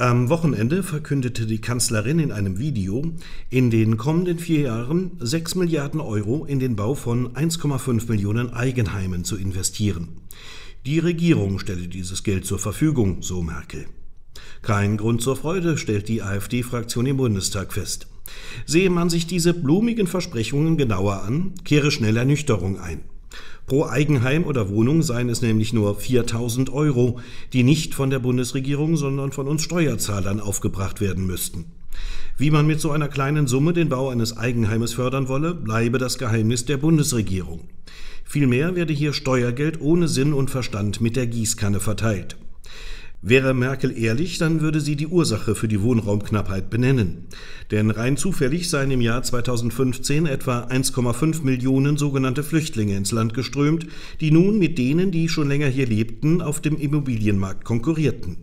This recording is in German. Am Wochenende verkündete die Kanzlerin in einem Video, in den kommenden 4 Jahren 6 Milliarden € in den Bau von 1,5 Millionen Eigenheimen zu investieren. Die Regierung stelle dieses Geld zur Verfügung, so Merkel. Kein Grund zur Freude, stellt die AfD-Fraktion im Bundestag fest. Sehe man sich diese blumigen Versprechungen genauer an, kehre schnell Ernüchterung ein. Pro Eigenheim oder Wohnung seien es nämlich nur 4.000 €, die nicht von der Bundesregierung, sondern von uns Steuerzahlern aufgebracht werden müssten. Wie man mit so einer kleinen Summe den Bau eines Eigenheimes fördern wolle, bleibe das Geheimnis der Bundesregierung. Vielmehr werde hier Steuergeld ohne Sinn und Verstand mit der Gießkanne verteilt. Wäre Merkel ehrlich, dann würde sie die Ursache für die Wohnraumknappheit benennen. Denn rein zufällig seien im Jahr 2015 etwa 1,5 Millionen sogenannte Flüchtlinge ins Land geströmt, die nun mit denen, die schon länger hier lebten, auf dem Immobilienmarkt konkurrierten.